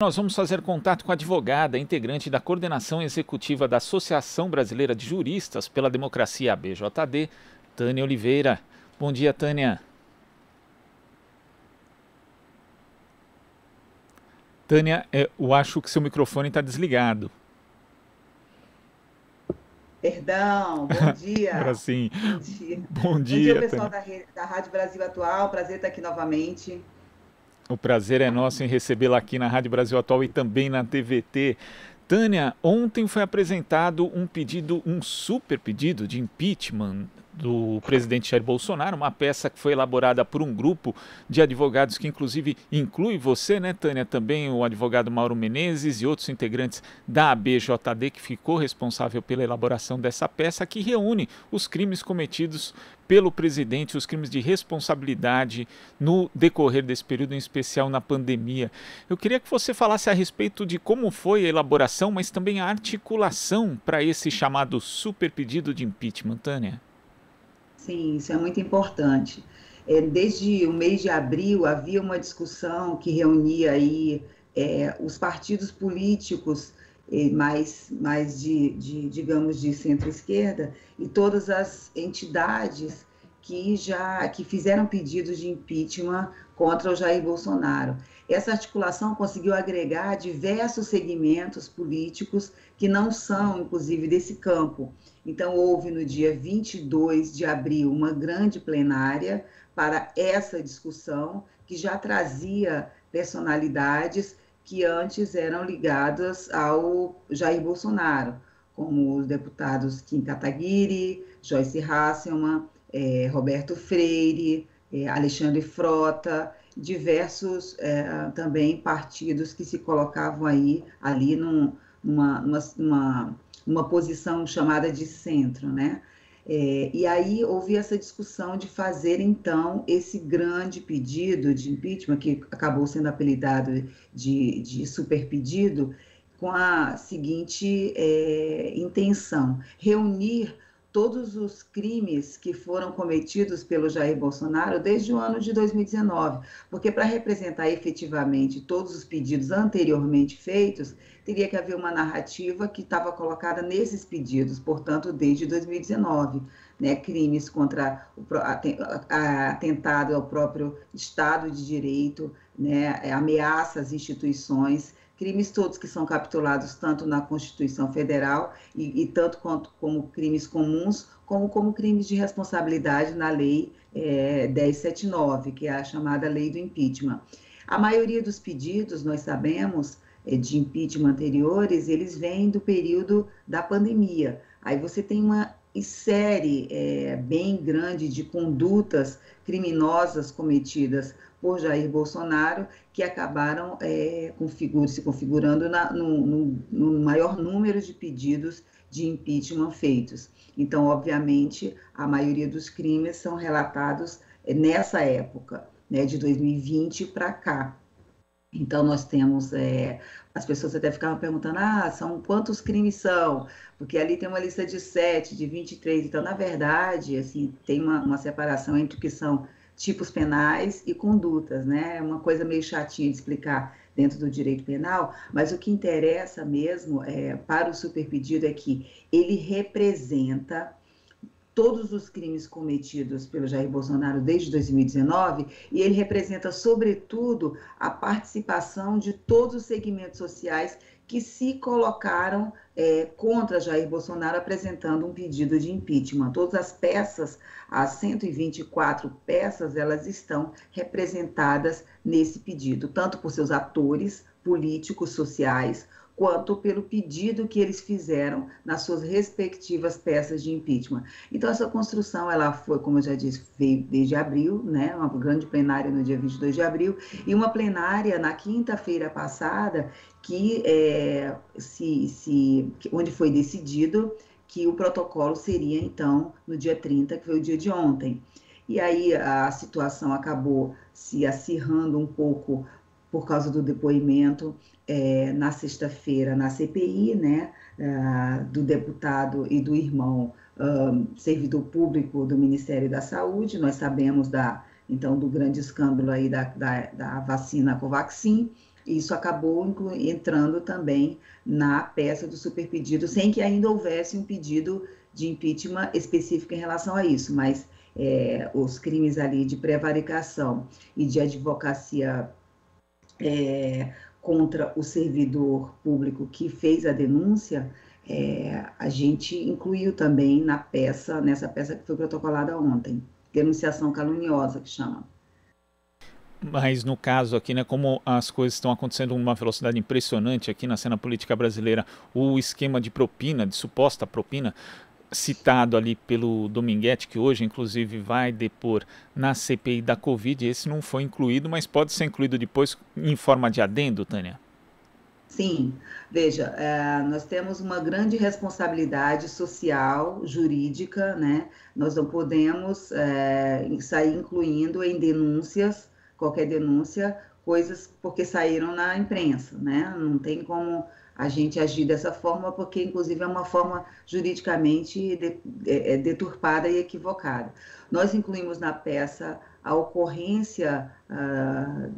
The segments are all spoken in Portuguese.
Nós vamos fazer contato com a advogada, integrante da coordenação executiva da Associação Brasileira de Juristas pela Democracia, ABJD, Tânia Oliveira. Bom dia, Tânia. Tânia, eu acho que seu microfone está desligado. Perdão, bom dia. Agora sim. Bom dia. Bom dia, pessoal da Rádio Brasil Atual. Prazer estar aqui novamente. O prazer é nosso em recebê-la aqui na Rádio Brasil Atual e também na TVT. Tânia, ontem foi apresentado um pedido, um super pedido de impeachment do presidente Jair Bolsonaro, uma peça que foi elaborada por um grupo de advogados que inclusive inclui você, né, Tânia, também o advogado Mauro Menezes e outros integrantes da ABJD, que ficou responsável pela elaboração dessa peça, que reúne os crimes cometidos pelo presidente, os crimes de responsabilidade no decorrer desse período, em especial na pandemia. Eu queria que você falasse a respeito de como foi a elaboração, mas também a articulação para esse chamado super pedido de impeachment, Tânia. Sim, isso é muito importante. Desde o mês de abril havia uma discussão que reunia aí os partidos políticos mais de centro-esquerda e todas as entidades que fizeram pedidos de impeachment contra o Jair Bolsonaro. Essa articulação conseguiu agregar diversos segmentos políticos que não são, inclusive, desse campo. Então, houve no dia 22 de abril uma grande plenária para essa discussão, que já trazia personalidades que antes eram ligadas ao Jair Bolsonaro, como os deputados Kim Kataguiri, Joyce Hasselmann, Roberto Freire, Alexandre Frota, diversos também partidos que se colocavam aí, ali numa posição chamada de centro, né? E aí houve essa discussão de fazer, então, esse grande pedido de impeachment, que acabou sendo apelidado de super pedido, com a seguinte intenção: reunir todos os crimes que foram cometidos pelo Jair Bolsonaro desde o ano de 2019, porque para representar efetivamente todos os pedidos anteriormente feitos, teria que haver uma narrativa que estava colocada nesses pedidos, portanto, desde 2019, né? Crimes contra atentado ao próprio Estado de Direito, né? Ameaças às instituições, crimes todos que são capitulados tanto na Constituição Federal e tanto como crimes comuns, como crimes de responsabilidade na Lei 1079, que é a chamada Lei do Impeachment. A maioria dos pedidos, nós sabemos, de impeachment anteriores, eles vêm do período da pandemia. Aí você tem uma série bem grande de condutas criminosas cometidas por Jair Bolsonaro, que acabaram se configurando no maior número de pedidos de impeachment feitos. Então, obviamente, a maioria dos crimes são relatados nessa época, né, de 2020 para cá. Então, nós temos... as pessoas até ficavam perguntando, são quantos crimes são? Porque ali tem uma lista de 7, de 23. Então, na verdade, assim, tem uma separação entre o que são tipos penais e condutas, né? É uma coisa meio chatinha de explicar dentro do direito penal, mas o que interessa mesmo para o superpedido é que ele representa todos os crimes cometidos pelo Jair Bolsonaro desde 2019 e ele representa, sobretudo, a participação de todos os segmentos sociais que se colocaram contra Jair Bolsonaro apresentando um pedido de impeachment. Todas as peças, as 124 peças, elas estão representadas nesse pedido, tanto por seus atores políticos, sociais, quanto pelo pedido que eles fizeram nas suas respectivas peças de impeachment. Então, essa construção, ela foi, como eu já disse, veio desde abril, né? Uma grande plenária no dia 22 de abril, e uma plenária na quinta-feira passada, onde foi decidido que o protocolo seria, então, no dia 30, que foi o dia de ontem. E aí a situação acabou se acirrando um pouco por causa do depoimento na sexta-feira na CPI, né, do deputado e do irmão servidor público do Ministério da Saúde. Nós sabemos então do grande escândalo aí da vacina Covaxin. Isso acabou entrando também na peça do superpedido, sem que ainda houvesse um pedido de impeachment específico em relação a isso, mas os crimes ali de prevaricação e de advocacia contra o servidor público que fez a denúncia, a gente incluiu também na peça, nessa peça que foi protocolada ontem, denunciação caluniosa, que chama. Mas no caso aqui, né, como as coisas estão acontecendo numa velocidade impressionante aqui na cena política brasileira, o esquema de propina, de suposta propina, citado ali pelo Dominguete, que hoje inclusive vai depor na CPI da Covid, esse não foi incluído, mas pode ser incluído depois em forma de adendo, Tânia? Sim, veja, nós temos uma grande responsabilidade social, jurídica, né? Nós não podemos sair incluindo em denúncias, qualquer denúncia, coisas porque saíram na imprensa, né? Não tem como a gente agir dessa forma, porque inclusive é uma forma juridicamente deturpada e equivocada. Nós incluímos na peça a ocorrência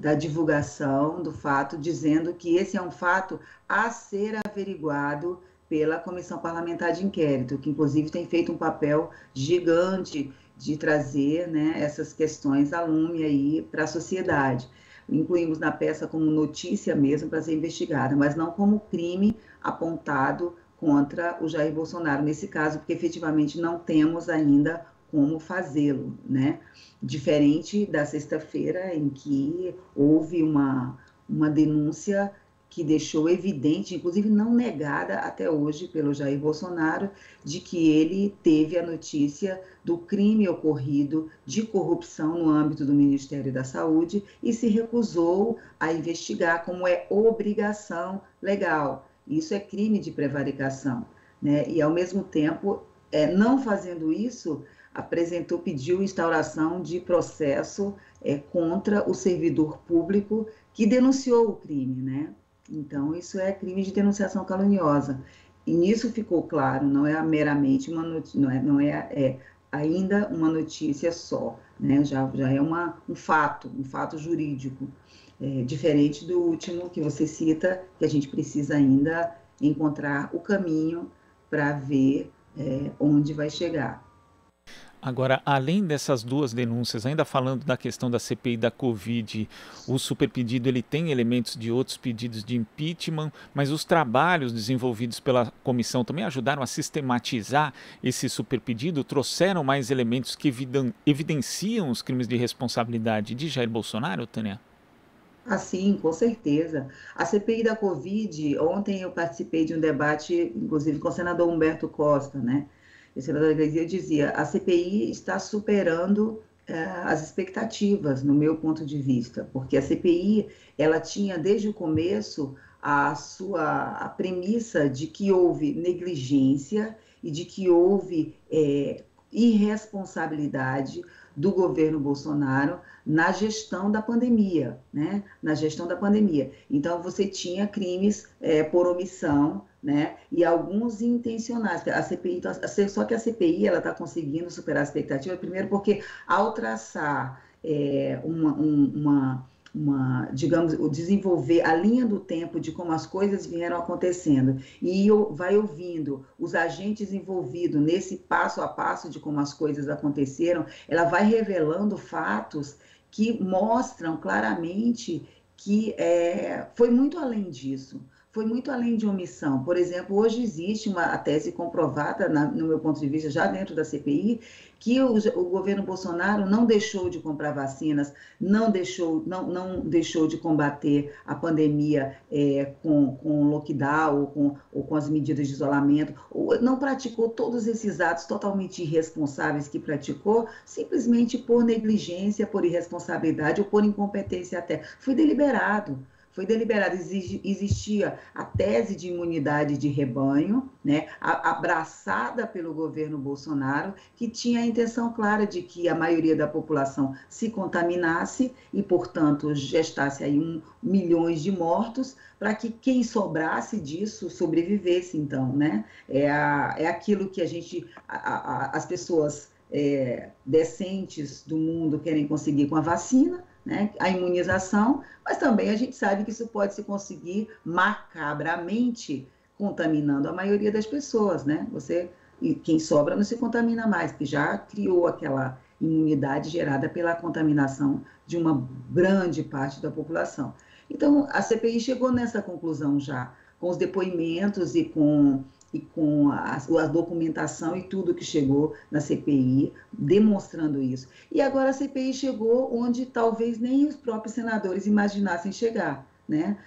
da divulgação do fato, dizendo que esse é um fato a ser averiguado pela Comissão Parlamentar de Inquérito, que inclusive tem feito um papel gigante de trazer, né, essas questões à lume aí para a sociedade. Incluímos na peça como notícia mesmo para ser investigada, mas não como crime apontado contra o Jair Bolsonaro nesse caso, porque efetivamente não temos ainda como fazê-lo, né? Diferente da sexta-feira, em que houve uma denúncia que deixou evidente, inclusive não negada até hoje pelo Jair Bolsonaro, de que ele teve a notícia do crime ocorrido de corrupção no âmbito do Ministério da Saúde e se recusou a investigar, como é obrigação legal. Isso é crime de prevaricação, né? E, ao mesmo tempo, não fazendo isso, pediu instauração de processo contra o servidor público que denunciou o crime, né? Então, isso é crime de denunciação caluniosa. E nisso ficou claro, não é meramente uma notícia, não é ainda uma notícia só, né? Já é um fato jurídico, diferente do último que você cita, que a gente precisa ainda encontrar o caminho para ver onde vai chegar. Agora, além dessas duas denúncias, ainda falando da questão da CPI da Covid, o superpedido ele tem elementos de outros pedidos de impeachment, mas os trabalhos desenvolvidos pela comissão também ajudaram a sistematizar esse superpedido, trouxeram mais elementos que evidenciam os crimes de responsabilidade de Jair Bolsonaro, Tânia? Ah, sim, com certeza. A CPI da Covid, ontem eu participei de um debate, inclusive com o senador Humberto Costa, né? O senador Iglesias dizia, a CPI está superando as expectativas, no meu ponto de vista, porque a CPI, ela tinha desde o começo a premissa de que houve negligência e de que houve irresponsabilidade do governo Bolsonaro na gestão da pandemia, né? Na gestão da pandemia. Então, você tinha crimes por omissão, né? E alguns intencionais. Só que a CPI está conseguindo superar a expectativa, primeiro porque ao traçar digamos, desenvolver a linha do tempo de como as coisas vieram acontecendo e vai ouvindo os agentes envolvidos nesse passo a passo de como as coisas aconteceram, ela vai revelando fatos que mostram claramente que foi muito além disso. Foi muito além de omissão. Por exemplo, hoje existe a tese comprovada, no meu ponto de vista, já dentro da CPI, que o governo Bolsonaro não deixou de comprar vacinas, não deixou de combater a pandemia com lockdown ou com as medidas de isolamento, ou não praticou todos esses atos totalmente irresponsáveis que praticou, simplesmente por negligência, por irresponsabilidade ou por incompetência até. Foi deliberado. Foi deliberado, existia a tese de imunidade de rebanho, né, abraçada pelo governo Bolsonaro, que tinha a intenção clara de que a maioria da população se contaminasse e, portanto, gestasse aí milhões de mortos, para que quem sobrasse disso sobrevivesse, então, né? É aquilo que as pessoas decentes do mundo querem conseguir com a vacina, né, a imunização, mas também a gente sabe que isso pode se conseguir macabramente contaminando a maioria das pessoas, né? Você, e quem sobra não se contamina mais, que já criou aquela imunidade gerada pela contaminação de uma grande parte da população. Então, a CPI chegou nessa conclusão já, com os depoimentos e com a documentação e tudo que chegou na CPI, demonstrando isso. E agora a CPI chegou onde talvez nem os próprios senadores imaginassem chegar, né?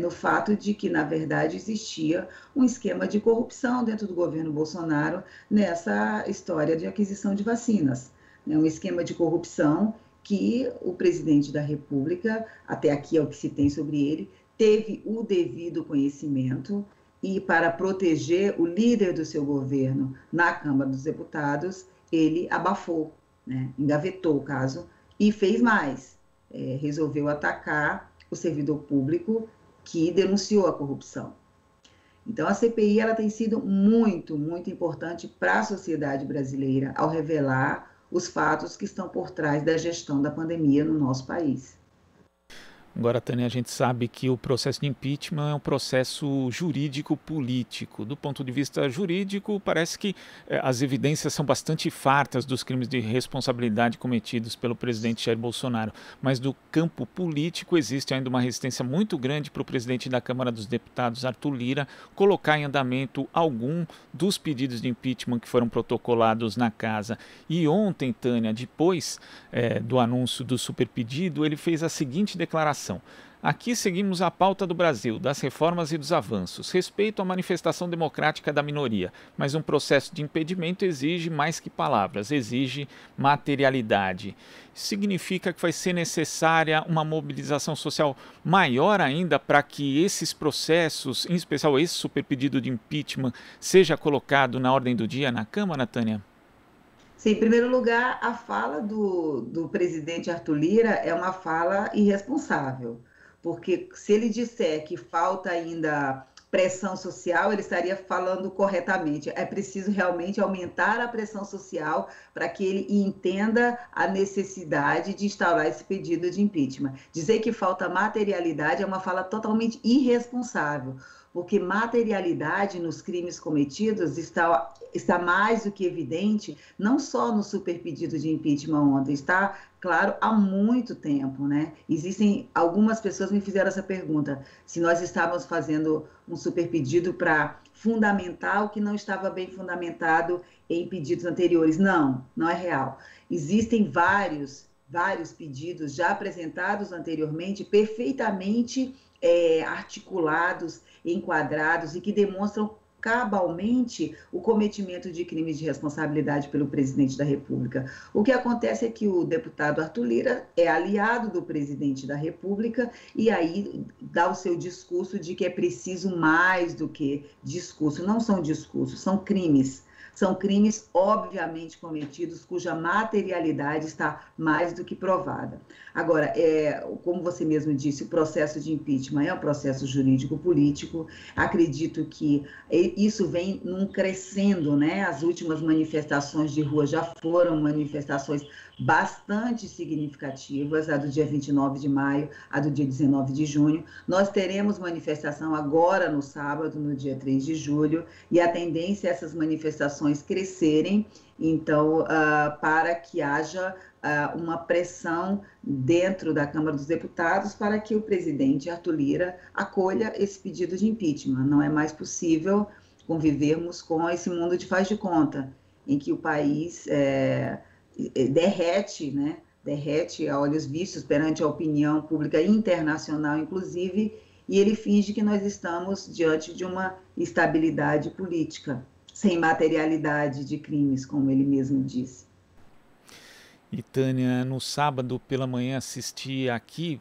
No fato de que, na verdade, existia um esquema de corrupção dentro do governo Bolsonaro nessa história de aquisição de vacinas, né? Um esquema de corrupção que o presidente da República, até aqui é o que se tem sobre ele, teve o devido conhecimento e, para proteger o líder do seu governo na Câmara dos Deputados, ele abafou, né? Engavetou o caso e fez mais. Resolveu atacar o servidor público que denunciou a corrupção. Então, a CPI ela tem sido muito, muito importante para a sociedade brasileira ao revelar os fatos que estão por trás da gestão da pandemia no nosso país. Agora, Tânia, a gente sabe que o processo de impeachment é um processo jurídico-político. Do ponto de vista jurídico, parece que as evidências são bastante fartas dos crimes de responsabilidade cometidos pelo presidente Jair Bolsonaro. Mas do campo político existe ainda uma resistência muito grande para o presidente da Câmara dos Deputados, Arthur Lira, colocar em andamento algum dos pedidos de impeachment que foram protocolados na casa. E ontem, Tânia, depois do anúncio do superpedido, ele fez a seguinte declaração. Aqui seguimos a pauta do Brasil, das reformas e dos avanços, respeito à manifestação democrática da minoria, mas um processo de impedimento exige mais que palavras, exige materialidade. Significa que vai ser necessária uma mobilização social maior ainda para que esses processos, em especial esse superpedido de impeachment, seja colocado na ordem do dia na Câmara, Tânia? Sim, em primeiro lugar, a fala do presidente Arthur Lira é uma fala irresponsável, porque se ele disser que falta ainda pressão social, ele estaria falando corretamente. É preciso realmente aumentar a pressão social para que ele entenda a necessidade de instaurar esse pedido de impeachment. Dizer que falta materialidade é uma fala totalmente irresponsável, porque materialidade nos crimes cometidos está mais do que evidente, não só no superpedido de impeachment ontem, está, claro, há muito tempo, né? Existem algumas pessoas que me fizeram essa pergunta, se nós estávamos fazendo um superpedido para fundamentar o que não estava bem fundamentado em pedidos anteriores. Não, não é real. Existem vários pedidos já apresentados anteriormente, perfeitamente articulados, enquadrados e que demonstram cabalmente o cometimento de crimes de responsabilidade pelo presidente da República. O que acontece é que o deputado Arthur Lira é aliado do presidente da República e aí dá o seu discurso de que é preciso mais do que discurso. Não são discursos, são crimes. São crimes, obviamente, cometidos, cuja materialidade está mais do que provada. Agora, como você mesmo disse, o processo de impeachment é um processo jurídico-político. Acredito que isso vem num crescendo, né? As últimas manifestações de rua já foram manifestações bastante significativas, a do dia 29 de maio, a do dia 19 de junho. Nós teremos manifestação agora no sábado, no dia 3 de julho, e a tendência é essas manifestações crescerem, então, para que haja uma pressão dentro da Câmara dos Deputados para que o presidente Arthur Lira acolha esse pedido de impeachment. Não é mais possível convivermos com esse mundo de faz de conta, em que o país derrete a olhos vistos perante a opinião pública internacional, inclusive, e ele finge que nós estamos diante de uma estabilidade política, sem materialidade de crimes, como ele mesmo disse. E, Tânia, no sábado pela manhã assisti aqui,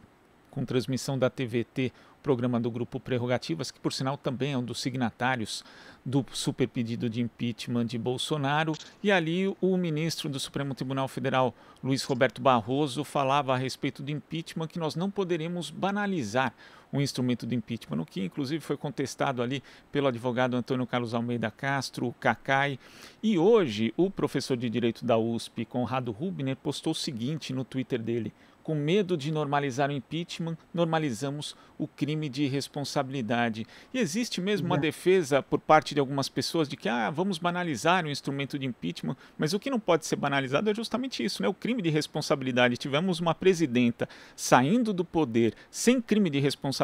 com transmissão da TVT, programa do grupo Prerrogativas, que por sinal também é um dos signatários do superpedido de impeachment de Bolsonaro, e ali o ministro do Supremo Tribunal Federal, Luiz Roberto Barroso, falava a respeito do impeachment que nós não poderemos banalizar o instrumento do impeachment, o que inclusive foi contestado ali pelo advogado Antônio Carlos Almeida Castro, o Cacai. E hoje o professor de Direito da USP, Conrado Rubner, postou o seguinte no Twitter dele: com medo de normalizar o impeachment, normalizamos o crime de irresponsabilidade. E existe mesmo uma defesa por parte de algumas pessoas de que vamos banalizar o instrumento de impeachment, mas o que não pode ser banalizado é justamente isso, né? O crime de irresponsabilidade. Tivemos uma presidenta saindo do poder sem crime de responsabilidade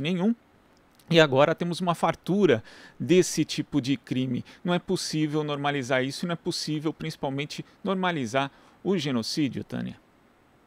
nenhum, e agora temos uma fartura desse tipo de crime. Não é possível normalizar isso, não é possível principalmente normalizar o genocídio, Tânia.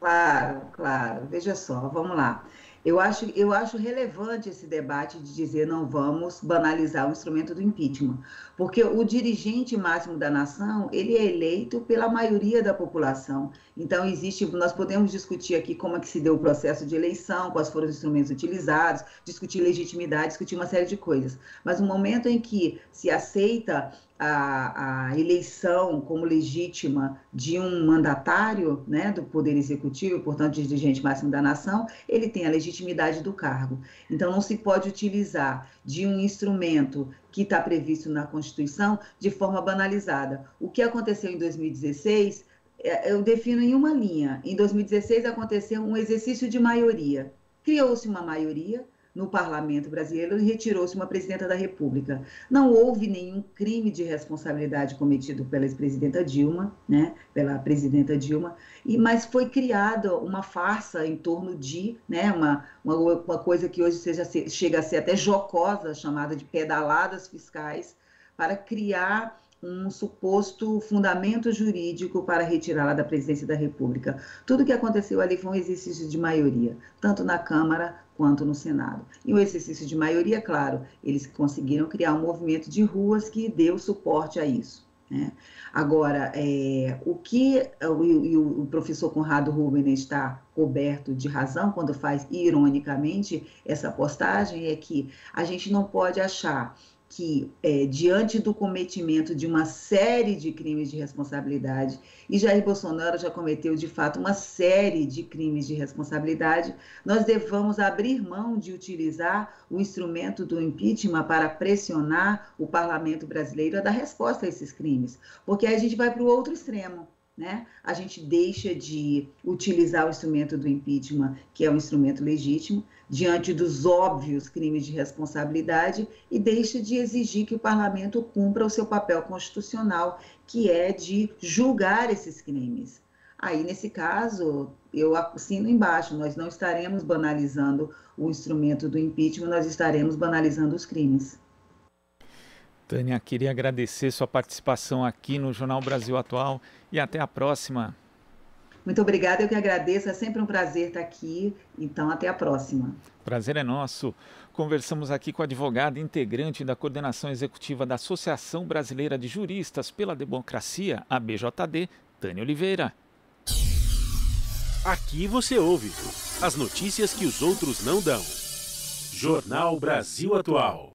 Claro, claro. Veja só, vamos lá. Eu acho relevante esse debate de dizer não vamos banalizar o instrumento do impeachment, porque o dirigente máximo da nação, ele é eleito pela maioria da população. Então, nós podemos discutir aqui como é que se deu o processo de eleição, quais foram os instrumentos utilizados, discutir legitimidade, discutir uma série de coisas. Mas no momento em que se aceita a eleição como legítima de um mandatário, né, do Poder Executivo, portanto, dirigente máximo da nação, ele tem a legitimidade do cargo. Então, não se pode utilizar de um instrumento que está previsto na Constituição de forma banalizada. O que aconteceu em 2016, eu defino em uma linha. Em 2016, aconteceu um exercício de maioria. Criou-se uma maioria no parlamento brasileiro e retirou-se uma presidenta da República. Não houve nenhum crime de responsabilidade cometido pela ex-presidenta Dilma, né, pela presidenta Dilma, mas foi criada uma farsa em torno de, né, uma coisa que hoje chega a ser até jocosa, chamada de pedaladas fiscais, para criar um suposto fundamento jurídico para retirá-la da presidência da República. Tudo o que aconteceu ali foi um exercício de maioria, tanto na Câmara quanto no Senado. E o exercício de maioria, claro, eles conseguiram criar um movimento de ruas que deu suporte a isso, né? Agora, o professor Conrado Rubner está coberto de razão quando faz, ironicamente, essa postagem, é que a gente não pode achar que diante do cometimento de uma série de crimes de responsabilidade, e Jair Bolsonaro já cometeu de fato uma série de crimes de responsabilidade, nós devamos abrir mão de utilizar o instrumento do impeachment para pressionar o parlamento brasileiro a dar resposta a esses crimes, porque aí a gente vai para o outro extremo, né? A gente deixa de utilizar o instrumento do impeachment, que é um instrumento legítimo, diante dos óbvios crimes de responsabilidade, e deixa de exigir que o parlamento cumpra o seu papel constitucional, que é de julgar esses crimes. Aí, nesse caso, eu assino embaixo, nós não estaremos banalizando o instrumento do impeachment, nós estaremos banalizando os crimes. Tânia, queria agradecer sua participação aqui no Jornal Brasil Atual e até a próxima. Muito obrigada, eu que agradeço, é sempre um prazer estar aqui, então até a próxima. Prazer é nosso. Conversamos aqui com a advogada integrante da coordenação executiva da Associação Brasileira de Juristas pela Democracia, ABJD, Tânia Oliveira. Aqui você ouve as notícias que os outros não dão. Jornal Brasil Atual.